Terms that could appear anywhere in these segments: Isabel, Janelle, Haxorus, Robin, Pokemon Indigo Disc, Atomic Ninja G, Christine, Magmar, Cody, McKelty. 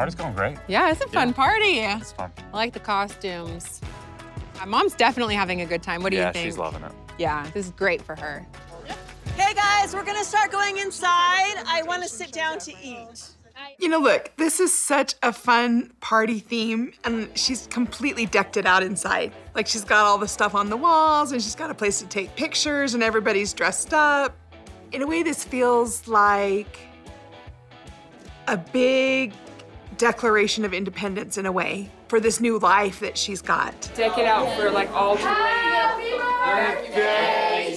Party's going great. Yeah, it's a fun party. It's fun. I like the costumes. My mom's definitely having a good time. What do you think? Yeah, she's loving it. Yeah, this is great for her. Hey guys, we're gonna start going inside. I wanna sit down to eat. You know, look, this is such a fun party theme, and she's completely decked it out inside. Like, she's got all the stuff on the walls, and she's got a place to take pictures, and everybody's dressed up. In a way, this feels like a big declaration of independence, in a way, for this new life that she's got. Deck it out for, like, all to play. Happy birthday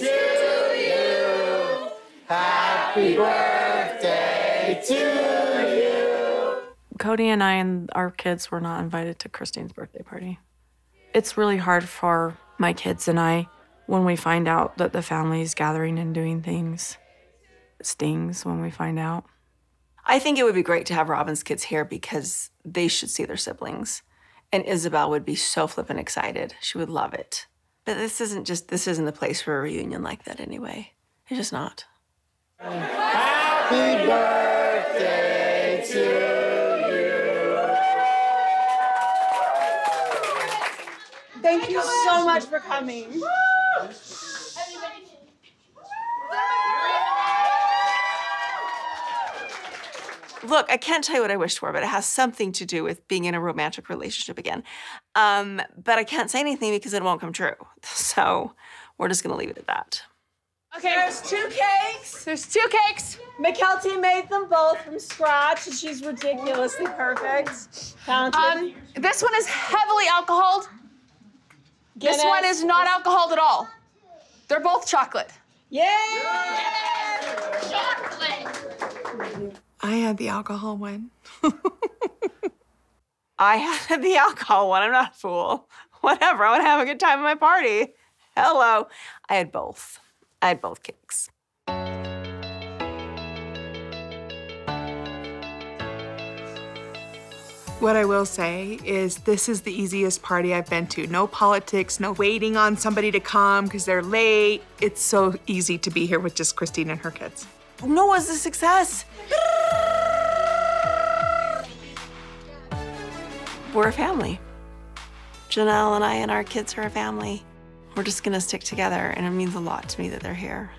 to you. Happy birthday to you. Cody and I and our kids were not invited to Christine's birthday party. It's really hard for my kids and I when we find out that the family's gathering and doing things. It stings when we find out. I think it would be great to have Robin's kids here because they should see their siblings. And Isabel would be so flippin' excited. She would love it. But this isn't the place for a reunion like that anyway. It's just not. Happy birthday to you. Thank you so much for coming. Woo! Look, I can't tell you what I wished for, but it has something to do with being in a romantic relationship again. But I can't say anything because it won't come true. So we're just gonna leave it at that. Okay, there's two cakes. There's two cakes. McKelty made them both from scratch, and she's ridiculously perfect. This one is heavily alcoholed. This one is not alcoholed at all. They're both chocolate. Yay! Yes! Chocolate! I had the alcohol one. I had the alcohol one. I'm not a fool. Whatever. I want to have a good time at my party. Hello. I had both. I had both cakes. What I will say is this is the easiest party I've been to. No politics, no waiting on somebody to come because they're late. It's so easy to be here with just Christine and her kids. Noah's a success. We're a family. Janelle and I and our kids are a family. We're just gonna stick together, and it means a lot to me that they're here.